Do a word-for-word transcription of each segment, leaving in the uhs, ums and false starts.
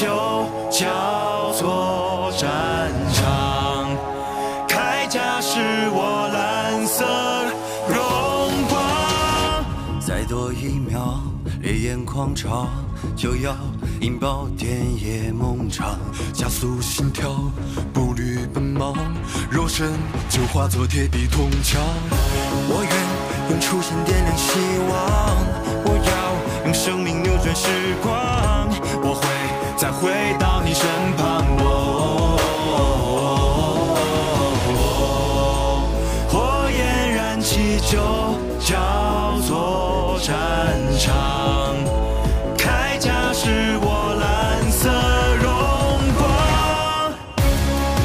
就叫做战场，铠甲是我蓝色荣光。再多一秒，烈焰狂潮就要引爆电野梦场，加速心跳，步履奔忙，肉身就化作铁壁铜墙。我愿用初心点亮希望，我要用生命扭转时光，我会再回到你身旁。我火焰燃起就叫做战场，铠甲是我蓝色荣光。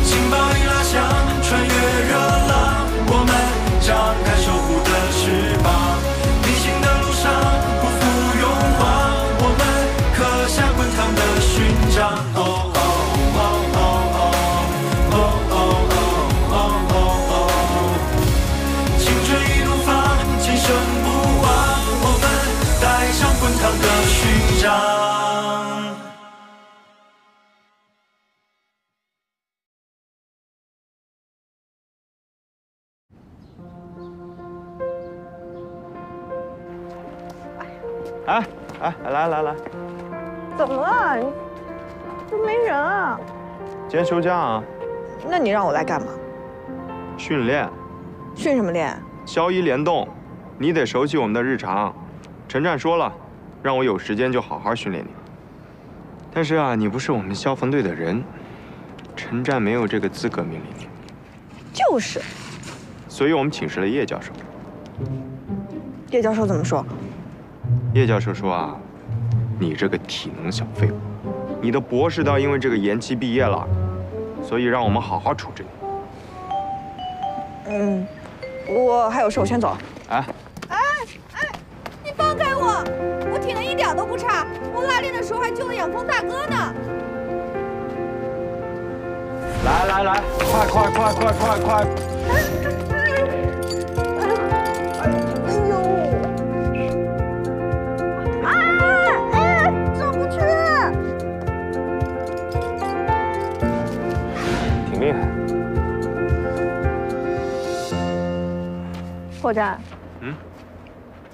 警报铃拉响，穿越热浪，我们张开守护的翅膀，逆行的路上不负勇往，我们刻下滚烫的勋章。 哎哎，来来来，怎么了？都没人啊？今天休假啊？那你让我来干嘛？训练。训什么练？消一联动，你得熟悉我们的日常。陈战说了，让我有时间就好好训练你。但是啊，你不是我们消防队的人，陈战没有这个资格命令你。就是。所以我们请示了叶教授。叶教授怎么说？ 叶教授说啊，你这个体能小废物，你的博士倒因为这个延期毕业了，所以让我们好好处置你。嗯，我还有事，我先走。哎哎哎，你放开我！我体能一点都不差，我拉练的时候还救了养蜂大哥呢。来来来，快快快快快快！哎 厉害，霍战，嗯，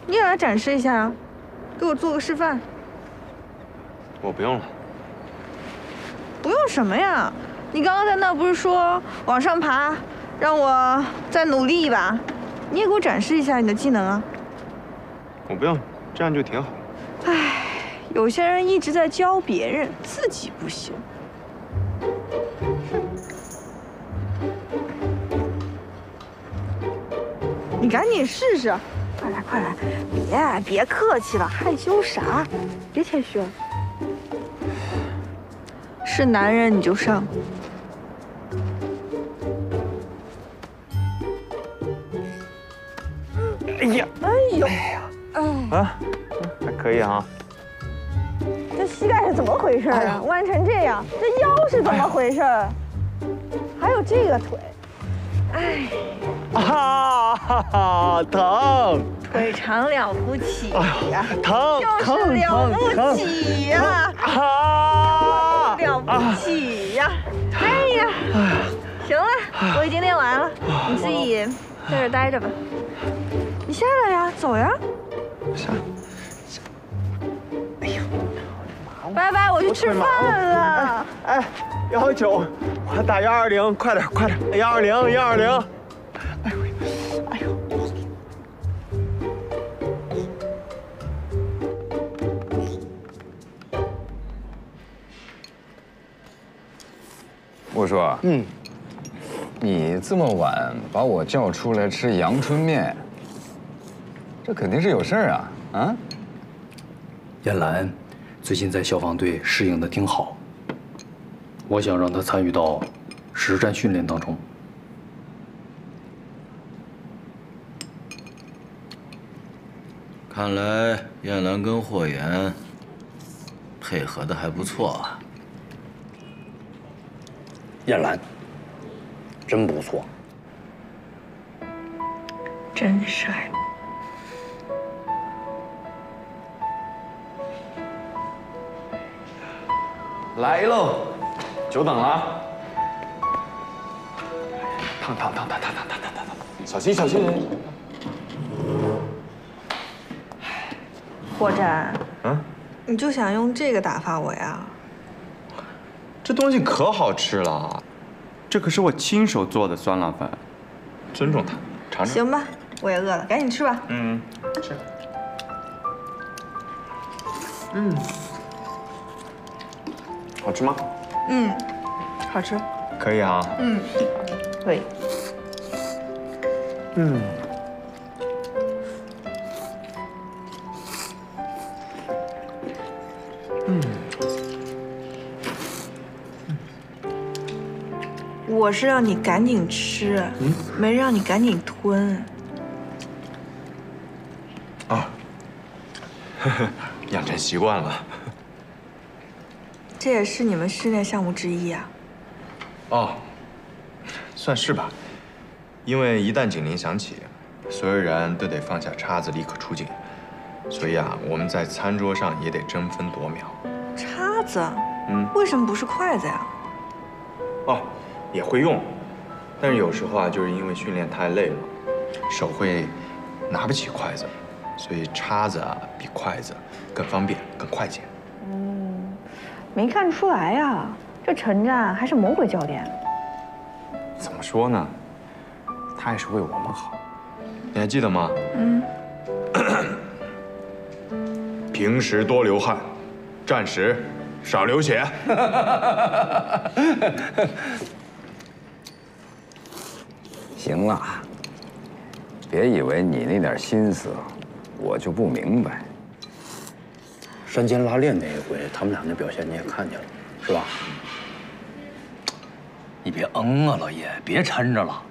你也来展示一下啊，给我做个示范。我不用了。不用什么呀？你刚刚在那不是说往上爬，让我再努力一把？你也给我展示一下你的技能啊。我不用，这样就挺好。唉，有些人一直在教别人，自己不行。 你赶紧试试，快来快来，别别客气了，害羞啥？别谦虚了，是男人你就上。哎呀，哎呦，哎呀，哎啊，还可以啊。这膝盖是怎么回事啊？弯成这样，这腰是怎么回事？还有这个腿。 哎，啊哈哈，疼！腿长了不起呀，疼就是了不起呀，啊，了不起呀！哎呀，行了，我已经练完了，你自己在这儿待着吧。你下来呀，走呀。下。哎呦，拜拜，我去吃饭了。哎。 幺九，我打幺二零，快点，快点，幺二零，幺二零。哎呦，哎呦！我说，嗯，你这么晚把我叫出来吃阳春面，这肯定是有事儿啊！啊？燕兰最近在消防队适应的挺好。 我想让他参与到实战训练当中。看来燕兰跟霍岩配合的还不错啊。燕兰，真不错，真帅。来喽，久等了。烫烫烫烫烫烫烫烫烫烫，小心小心。霍展，嗯，你就想用这个打发我呀？这东西可好吃了，这可是我亲手做的酸辣粉，尊重他，尝尝。行吧，我也饿了，赶紧吃吧。嗯，吃。 嗯，好吃吗？嗯，好吃。可以啊。嗯，可以。嗯。嗯。我是让你赶紧吃，嗯、没让你赶紧吞。啊。呵呵。 养成习惯了，这也是你们训练项目之一啊。哦，算是吧，因为一旦警铃响起，所有人都得放下叉子，立刻出警。所以啊，我们在餐桌上也得争分夺秒。叉子？嗯，为什么不是筷子呀？哦，也会用，但是有时候啊，就是因为训练太累了，手会拿不起筷子。 所以叉子啊，比筷子更方便、更快捷。嗯，没看出来呀、啊，这陈湛还是魔鬼教练。怎么说呢？他也是为我们好。你还记得吗？嗯。平时多流汗，战时少流血。行了，别以为你那点心思。 我就不明白，山间拉练那一回，他们俩那表现你也看见了，是吧？你别嗯啊，老叶，别抻着了。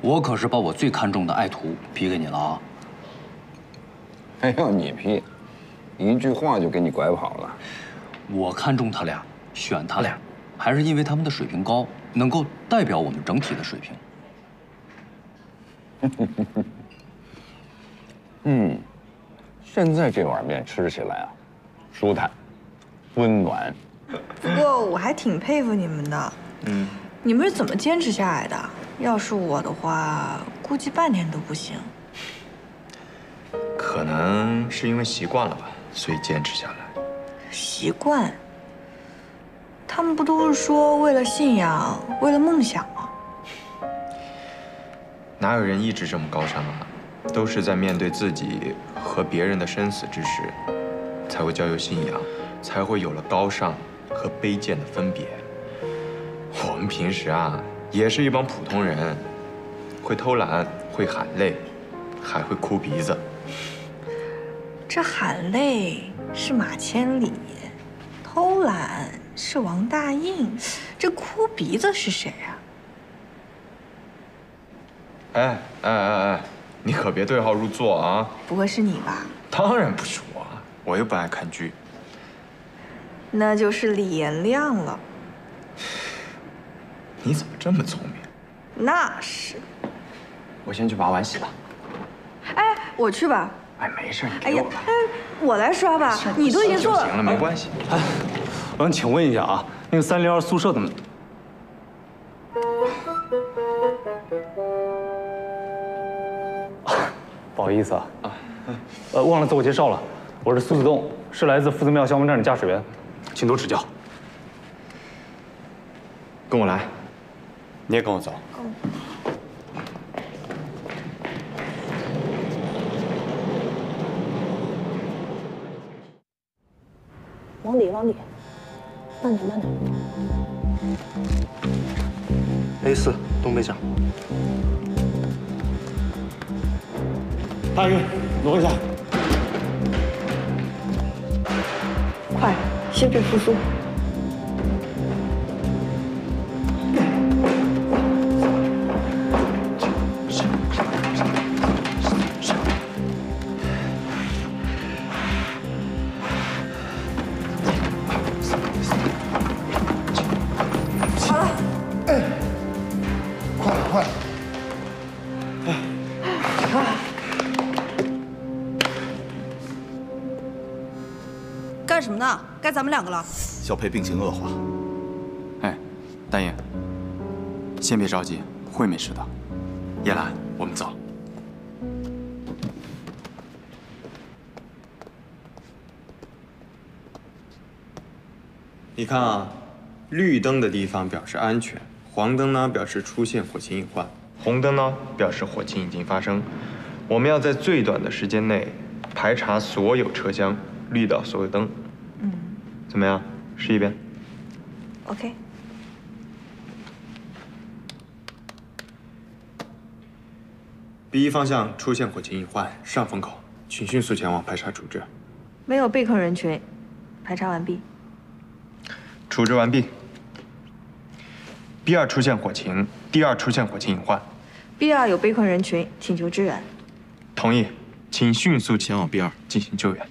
我可是把我最看重的爱徒批给你了啊！还要你批？一句话就给你拐跑了。我看中他俩，选他俩，还是因为他们的水平高，能够代表我们整体的水平。嗯，现在这碗面吃起来啊，舒坦、温暖。不过我还挺佩服你们的，嗯，你们是怎么坚持下来的？要是我的话，估计半天都不行。可能是因为习惯了吧，所以坚持下来。习惯？他们不都是说为了信仰，为了梦想吗？哪有人一直这么高尚啊？ 都是在面对自己和别人的生死之时，才会交由信仰，才会有了高尚和卑贱的分别。我们平时啊，也是一帮普通人，会偷懒，会喊累，还会哭鼻子。这喊累是马千里，偷懒是王大应，这哭鼻子是谁啊？哎哎哎哎！ 你可别对号入座啊！不会是你吧？当然不是我，我又不爱看剧。那就是李延亮了。你怎么这么聪明？那是。我先去把碗洗了。哎，我去吧。哎，没事，你给我吧。哎，我来刷吧。你都已经做了。行了，没关系。哎，我想请问一下啊，那个三零二宿舍怎么？ 不好意思啊，啊，呃，忘了自我介绍了，我是苏子栋，是来自夫子庙消防站的驾驶员，请多指教。跟我来，你也跟我走。往里，往里，慢点，慢点。A 四，东北角。 大运，挪一下，快，心肺复苏。好了，哎，快快，哎。干什么呢？该咱们两个了。小佩病情恶化。哎，大爷，先别着急，惠美是的。叶兰，我们走。 你看啊，绿灯的地方表示安全，黄灯呢表示出现火情隐患，红灯呢表示火情已经发生。我们要在最短的时间内排查所有车厢，绿掉所有灯。嗯，怎么样？试一遍。OK。B一方向出现火情隐患，上风口，请迅速前往排查处置。没有被控人群，排查完毕。 处置完毕。B 二出现火情 ，D 二出现火情隐患。B 二有被困人群，请求支援。同意，请迅速前往 B 二进行救援。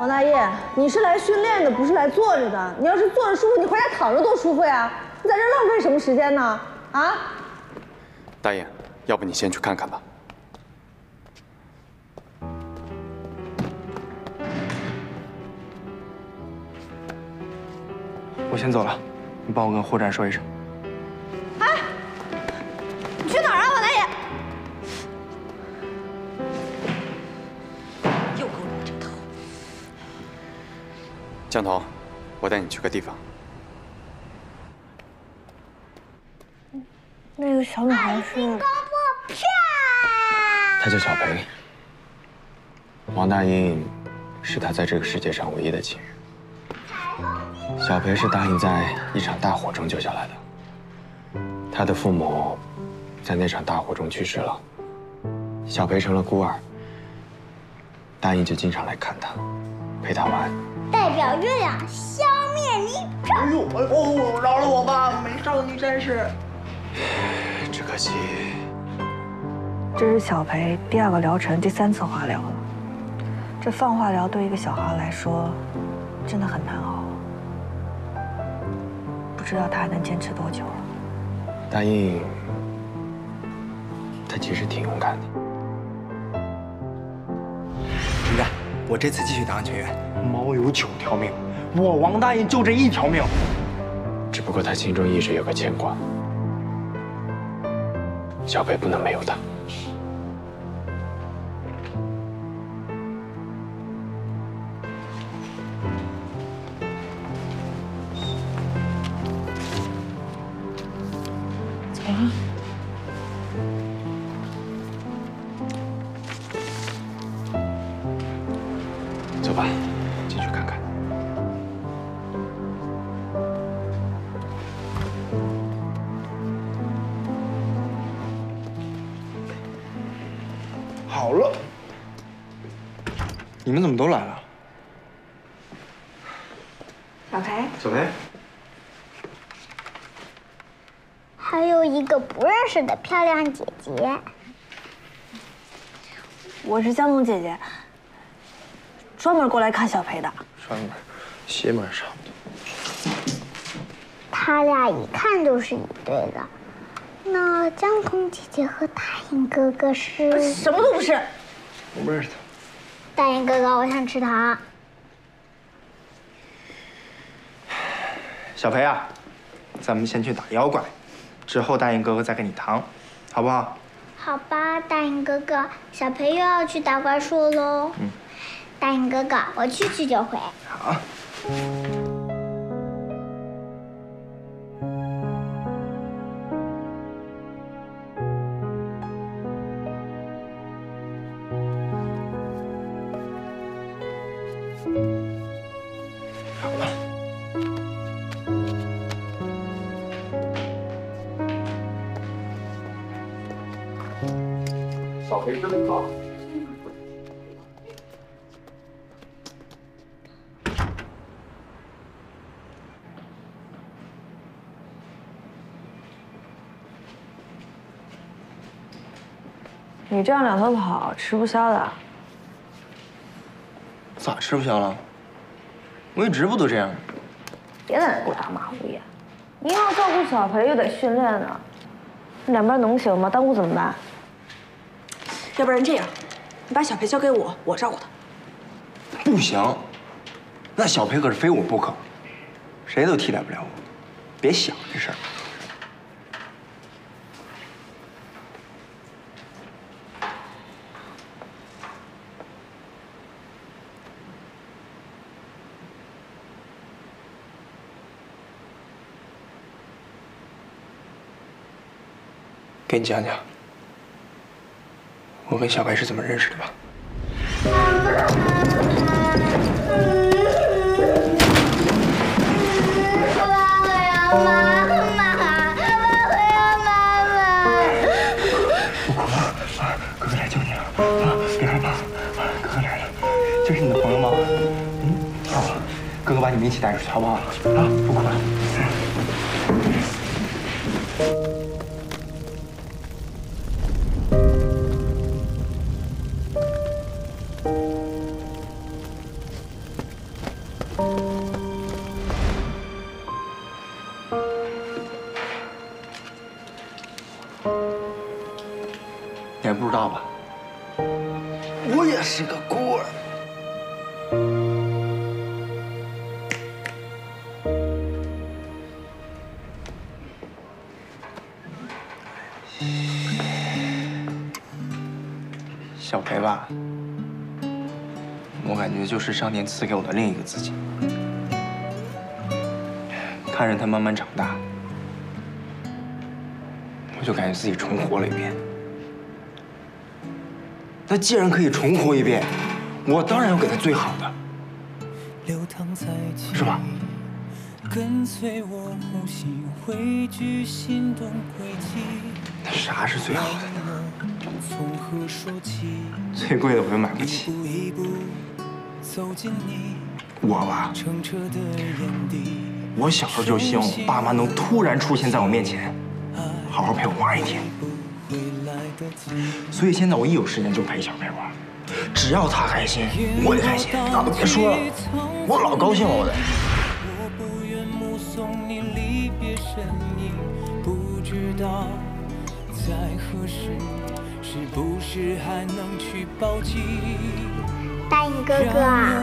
王大爷，你是来训练的，不是来坐着的。你要是坐着舒服，你回家躺着多舒服呀！ 你在这浪费什么时间呢？啊！大爷，要不你先去看看吧。我先走了，你帮我跟霍站说一声。哎，你去哪儿啊，王大爷？又给我来这套！江头，我带你去个地方。 那个小女孩是，她叫小裴。王大应是她在这个世界上唯一的亲人。小裴是大应在一场大火中救下来的，她的父母在那场大火中去世了，小裴成了孤儿。大应就经常来看她，陪她玩。代表月亮消灭你！哎呦，哎呦，饶了我吧，美少女战士。 只可惜，这是小裴第二个疗程第三次化疗了。这放化疗对一个小孩来说，真的很难熬。不知道他还能坚持多久了。大应，他其实挺勇敢的。李然，我这次继续打安全员。猫有九条命，我王大应就这一条命。只不过他心中一直有个牵挂。 小裴不能没有他。走啊！走吧，进去看看。好了，你们怎么都来了？小裴，小裴，还有一个不认识的漂亮姐姐。我是江总姐姐，专门过来看小裴的。专门，邪门上的。他俩一看就是一对的。 那江童姐姐和大眼哥哥是什么都不是，我不认识他。大眼哥哥，我想吃糖。小裴啊，咱们先去打妖怪，之后大眼哥哥再给你糖，好不好？好吧，大眼哥哥，小裴又要去打怪兽喽。嗯，大眼哥哥，我去去就回。好。 小裴真棒！你这样两头跑，吃不消的。咋吃不消了？我一直不都这样。别在那顾大马虎眼。你要照顾小培又得训练呢，两边能行吗？耽误怎么办？要不然这样，你把小培交给我，我照顾他。不行，那小培可是非我不可，谁都替代不了我。别想这事儿。 给你讲讲，我跟小白是怎么认识的吧。妈妈，妈妈，我要妈妈。不哭了，啊，哥哥来救你了，啊，别害怕，啊，哥哥来了，这是你的朋友吗？嗯，好，哥哥把你们一起带出去好不好？啊，不哭了。 你还不知道吧？我也是个孤儿。小培吧，我感觉就是上天赐给我的另一个自己。看着他慢慢长大，我就感觉自己重活了一遍。 那既然可以重活一遍，我当然要给他最好的，是吧？那啥是最好的呢？最贵的我又买不起。我吧，我小时候就希望我爸妈能突然出现在我面前，好好陪我玩一天。 所以现在我一有时间就陪小培玩，只要他开心，我也开心。那都别说了，我老高兴了，我的。大颖哥哥啊，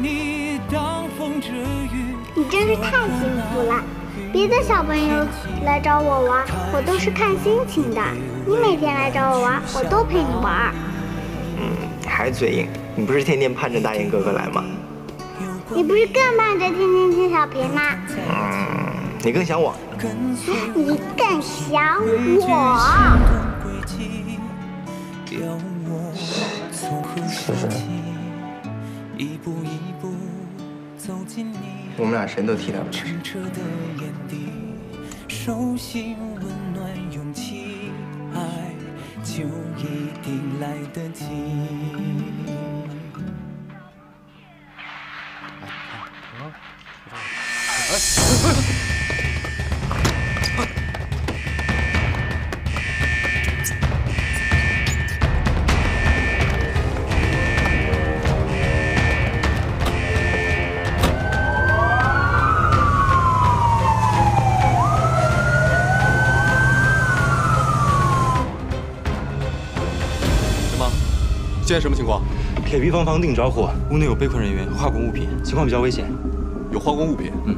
你真是太幸福了！别的小朋友来找我玩，我都是看心情的。 你每天来找我玩，我都陪你玩。嗯，还是嘴硬。你不是天天盼着大英哥哥来吗？你不是更盼着天天见小培吗？嗯，你更想我。你更想我。思思，我们俩谁都替代不了。 爱就一定来得及。现在什么情况？铁皮房房顶着火，屋内有被困人员和化工物品，情况比较危险。有化工物品？嗯。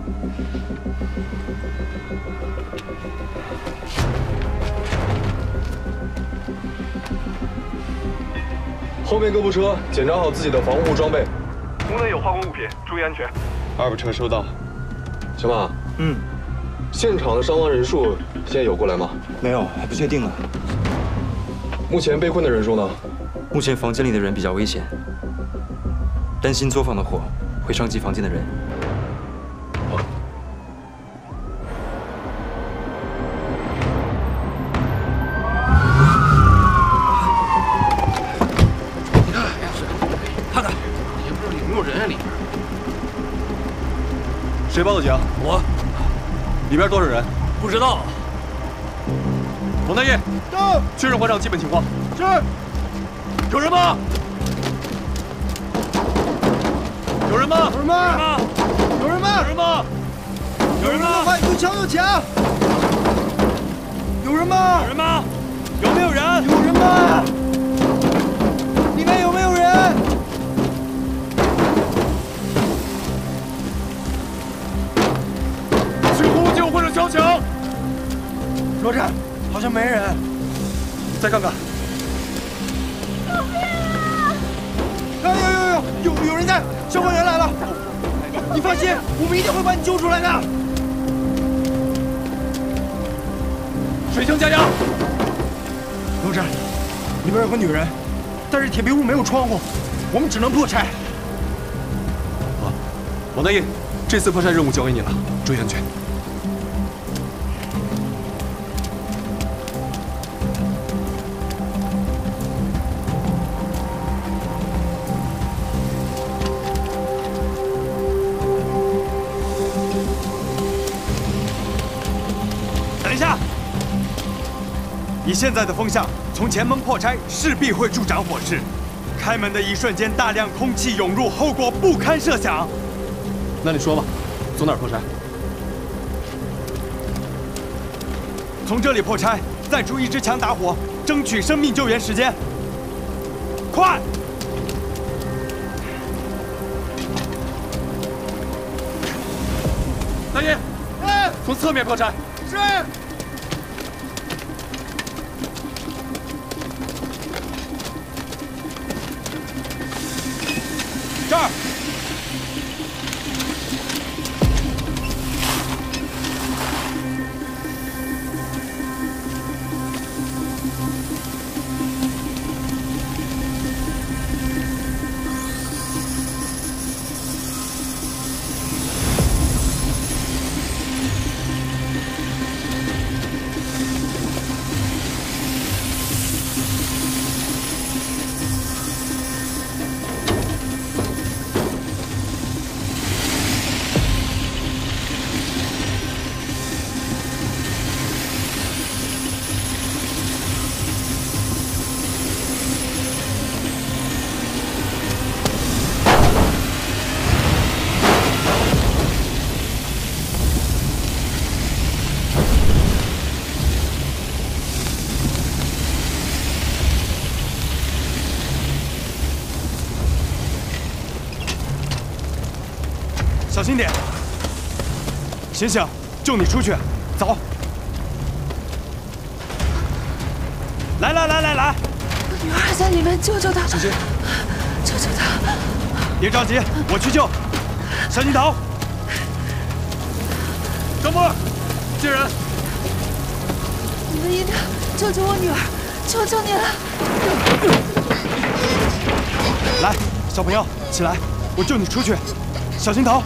后面各部车检查好自己的防护装备。屋内有化工物品，注意安全。二部车收到。小马。嗯。现场的伤亡人数现在有过来吗？没有，还不确定呢。目前被困的人数呢？ 目前房间里的人比较危险，担心作坊的火会伤及房间的人。好。你看，看看，也不知道有没有人啊里边。谁报的警？我。里边多少人？不知道。王大爷，到，确认火场基本情况。是。 有人吗？有人吗？有人吗？有人吗？有人吗？有人吗？快，用枪用钳！有人吗？有人吗？有没有人？有人吗？里面有没有人？去呼救或者敲墙。罗战，好像没人，再看看。 哎呦呦呦，有有人在，消防员来了！你放心，我们一定会把你救出来的。水枪加压。罗战，里边有个女人，但是铁皮屋没有窗户，我们只能破拆。好，王大义，这次破拆任务交给你了，注意安全。 以现在的风向，从前门破拆势必会助长火势。开门的一瞬间，大量空气涌入，后果不堪设想。那你说吧，从哪儿破拆？从这里破拆，再出一支枪打火，争取生命救援时间。快！大爷，哎，从侧面破拆。是。 这儿，小心点！醒醒，就你出去，走！来来来来来！女孩在里面，救救她！小心！救救她！别着急，我去救。小心逃！张波，接人！你们一定要救救我女儿！求求你了！来，小朋友，起来，我救你出去，小心逃！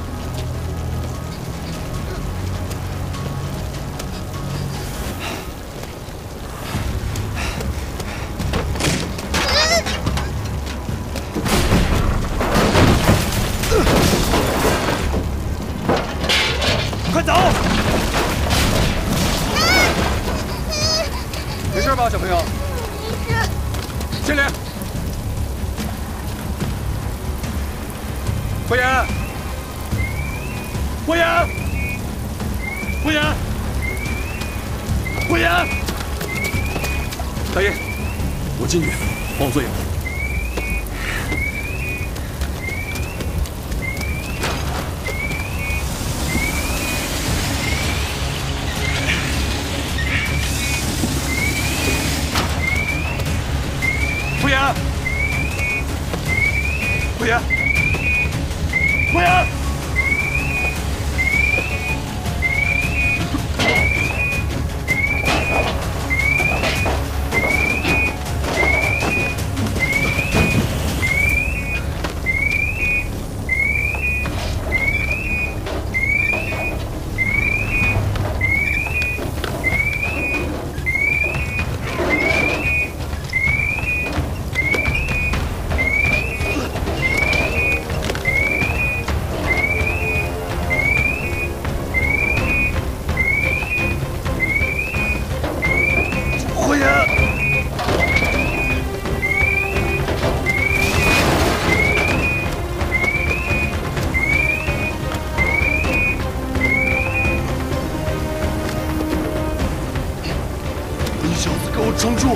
撑住！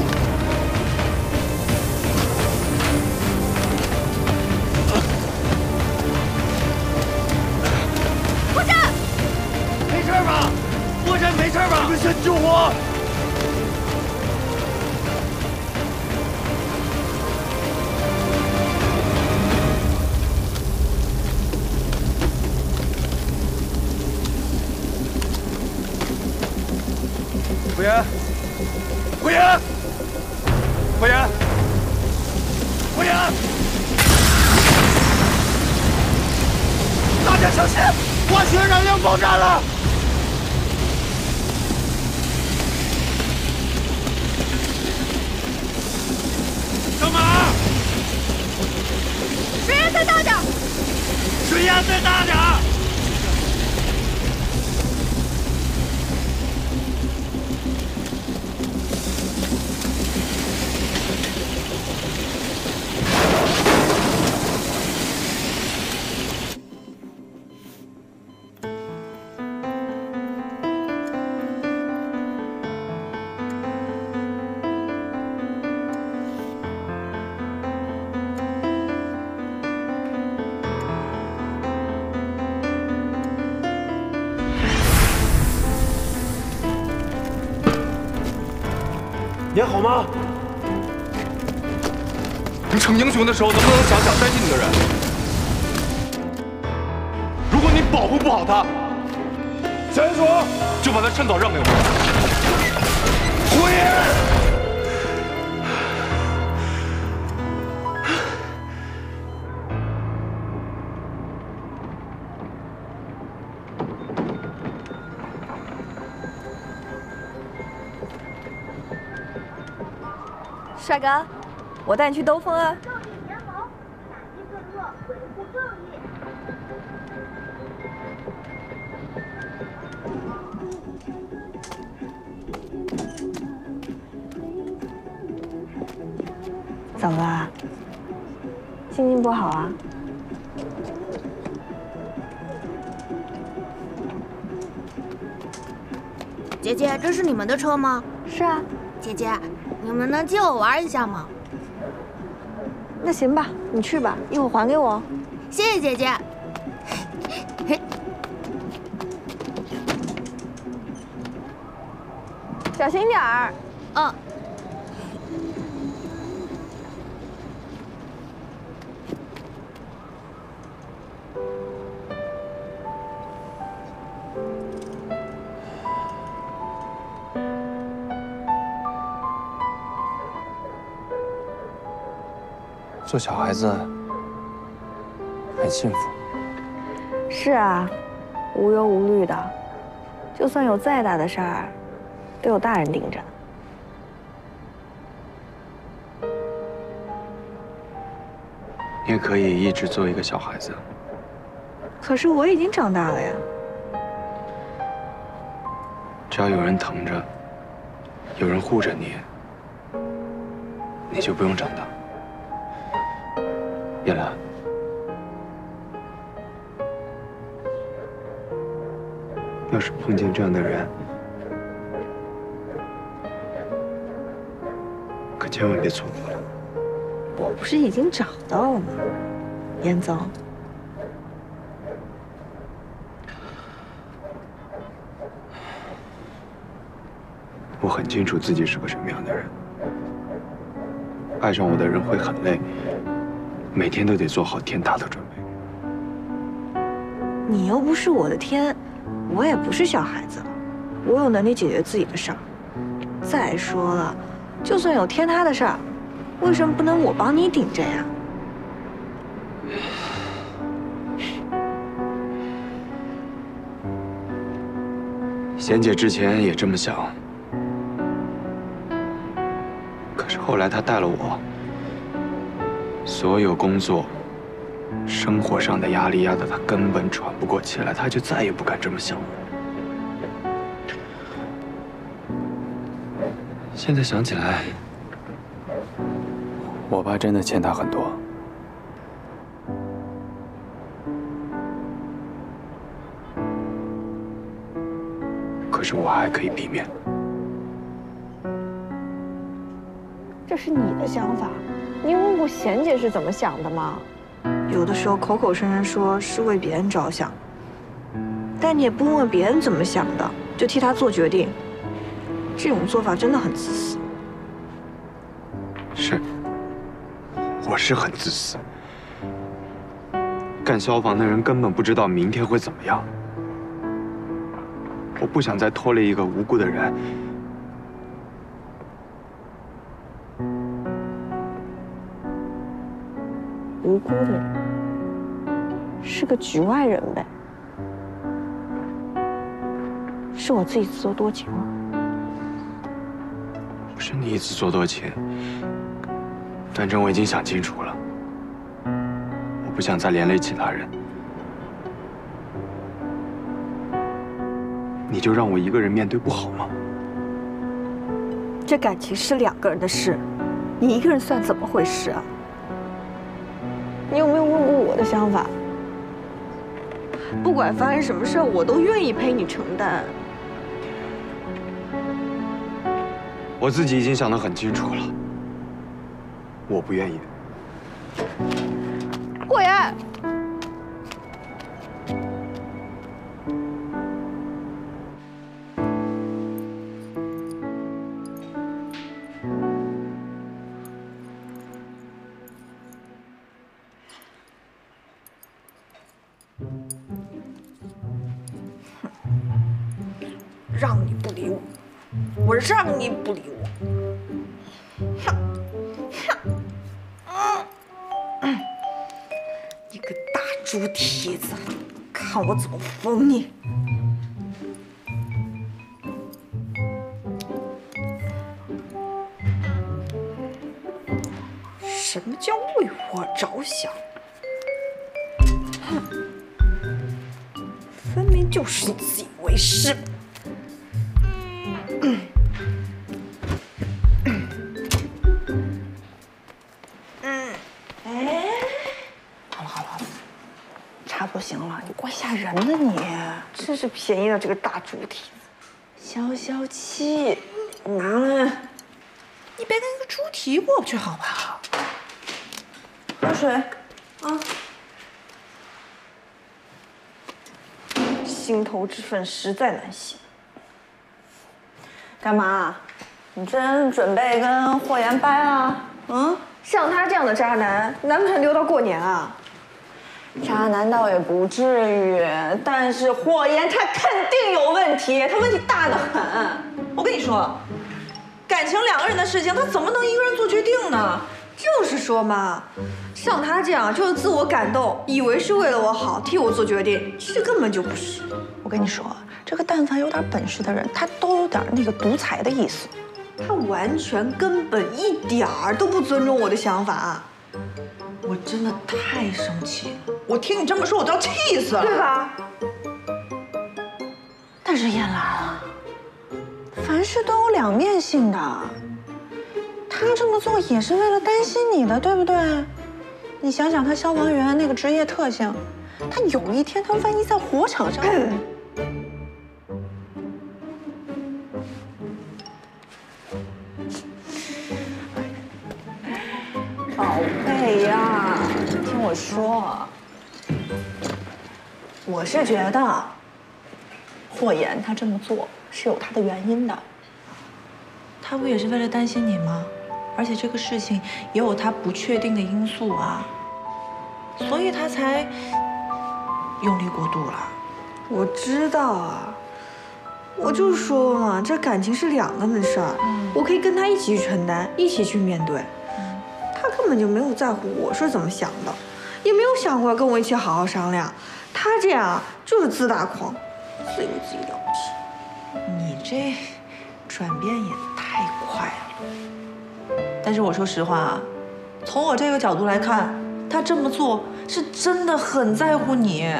郭震，没事吧？郭震没事吧？你们先救我！ 胡言，胡言，胡言，胡言！大家小心，化学燃料爆炸了！干嘛？水压再大点！水压再大点！ 你还好吗？你逞英雄的时候能不能想想担心你的人？如果你保护不好他，小鼹鼠就把他趁早让给我。胡言。 帅哥，我带你去兜风啊！壮丽联盟，打击罪恶，维护正义。怎么了？心情不好啊？姐姐，这是你们的车吗？是啊，姐姐。 你们能借我玩一下吗？那行吧，你去吧，一会儿还给我。谢谢姐姐。小心点儿。嗯。做小孩子很幸福。是啊，无忧无虑的，就算有再大的事儿，都有大人盯着呢。你也可以一直做一个小孩子。可是我已经长大了呀。只要有人疼着，有人护着你，你就不用长大。 叶兰，要是碰见这样的人，可千万别错过了。我不是已经找到了吗？严总，我很清楚自己是个什么样的人。爱上我的人会很累。 每天都得做好天大的准备。你又不是我的天，我也不是小孩子了，我有能力解决自己的事儿。再说了，就算有天塌的事儿，为什么不能我帮你顶着呀？贤姐之前也这么想，可是后来她带了我。 所有工作、生活上的压力压得他根本喘不过气来，他就再也不敢这么想我。现在想起来，我爸真的欠他很多。可是我还可以避免。是你的想法，你问过贤姐是怎么想的吗？有的时候口口声声说是为别人着想，但你也不问问别人怎么想的，就替他做决定，这种做法真的很自私。是，我是很自私。干消防的人根本不知道明天会怎么样，我不想再拖累一个无辜的人。 无辜的人是个局外人呗，是我自己自作多情了。不是你自作多情，反正我已经想清楚了，我不想再连累其他人。你就让我一个人面对不好吗？这感情是两个人的事，你一个人算怎么回事啊？ 你有没有问过我的想法？不管发生什么事，我都愿意陪你承担。我自己已经想得很清楚了，我不愿意。顾言，让你不理我，我让你不理我，哼，哼，你个大猪蹄子，看我怎么封你！什么叫为我着想？哼，分明就是你自以为是。 真是便宜了这个大猪蹄子，消消气，嗯，你别跟一个猪蹄过不去好不好？喝水，啊，心头之愤实在难行。干嘛？你真准备跟霍言掰啊？嗯，像他这样的渣男，难不成留到过年啊？ 渣男倒也不至于，但是霍言他肯定有问题，他问题大得很。我跟你说，感情两个人的事情，他怎么能一个人做决定呢？就是说嘛，像他这样就是自我感动，以为是为了我好，替我做决定，这根本就不是。我跟你说，这个但凡有点本事的人，他都有点那个独裁的意思。他完全根本一点儿都不尊重我的想法。 我真的太生气了！我听你这么说，我都要气死了，对吧？但是燕兰啊，凡事都有两面性的，他这么做也是为了担心你的，对不对？你想想，他消防员那个职业特性，他有一天他万一在火场上……宝贝呀，听我说，我是觉得霍言他这么做是有他的原因的。他不也是为了担心你吗？而且这个事情也有他不确定的因素啊，所以他才用力过度了。我知道啊，我就说嘛，这感情是两个人的事儿，我可以跟他一起去承担，一起去面对。 根本就没有在乎我是怎么想的，也没有想过跟我一起好好商量。他这样就是自大狂，自以为自己了不起。你这转变也太快了。但是我说实话啊，从我这个角度来看，他这么做是真的很在乎你。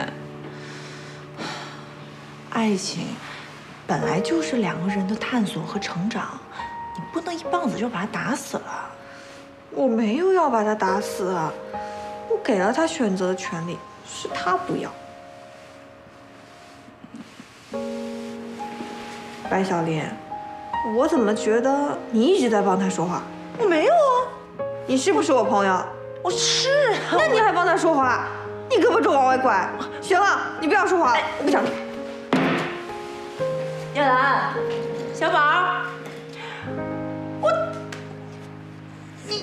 爱情本来就是两个人的探索和成长，你不能一棒子就把他打死了。 我没有要把他打死啊！我给了他选择的权利，是他不要。白小林，我怎么觉得你一直在帮他说话？我没有啊。你是不是我朋友？我是啊。那你还帮他说话？你胳膊肘往外拐。行了，你不要说话了，我不想听。叶兰，小宝，我，你。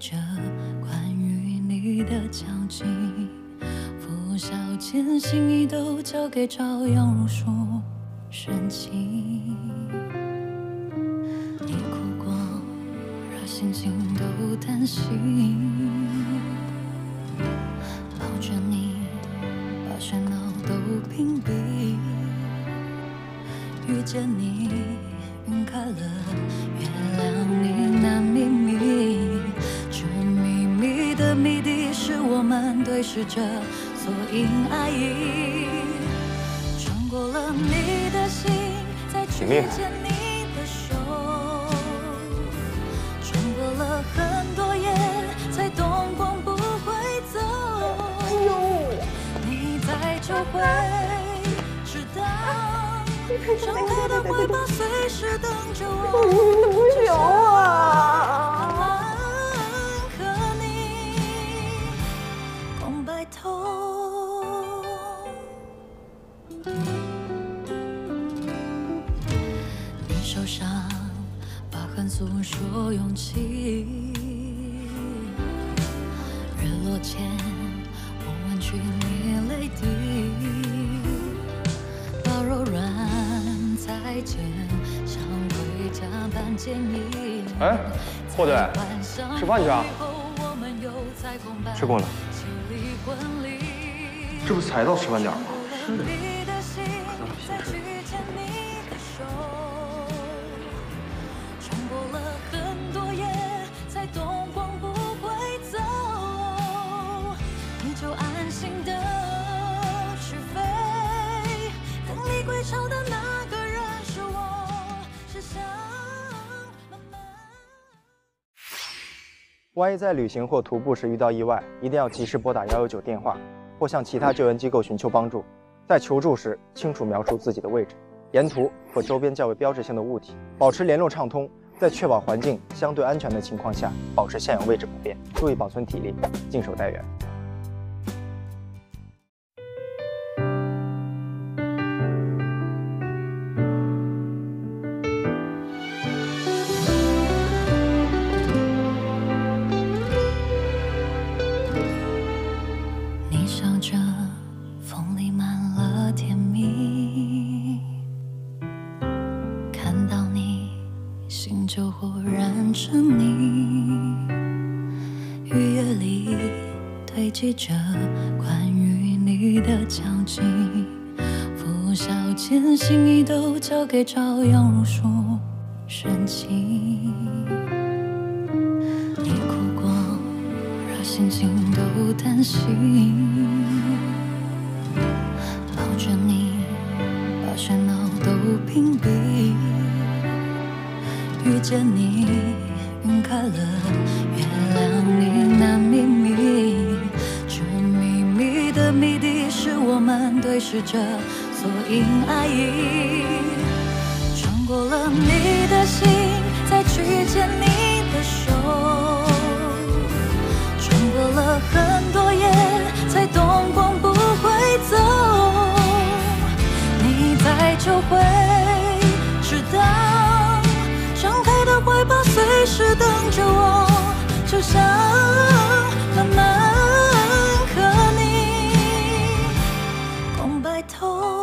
着关于你的交集，拂晓间心意都交给朝阳如数玄机。你哭过，惹心情都叹息。抱着你，把喧闹都屏蔽。遇见你，晕开了原谅你那秘密。 谜底是我们对视着，所因爱意。穿过了你的心，再去牵你的手。穿过了很多夜，才懂光不会走。哎呦！你在就会知道，伤害的回报随时等着我。求啊！ 你受伤，把恨诉说勇气。日落前，我吻去你泪滴，把柔软再见像回家般坚毅。哎，霍队，吃饭去啊？吃过了。 这不才到吃饭点吗？是的。万一在旅行或徒步时遇到意外，一定要及时拨打一一九电话。 或向其他救援机构寻求帮助，在求助时清楚描述自己的位置、沿途和周边较为标志性的物体，保持联络畅通，在确保环境相对安全的情况下，保持现有位置不变，注意保存体力，尽守待援。给朝阳如数玄机，你哭过，惹心情都叹息。抱着你，把喧闹都屏蔽。遇见你，晕开了原谅你那秘密。这秘密的谜底是我们对视着，所因爱意。 穿过了你的心，再去牵你的手。穿过了很多夜，才懂光不会走。你在就会知道，伤害的怀抱随时等着我，就像浪漫和你共白头。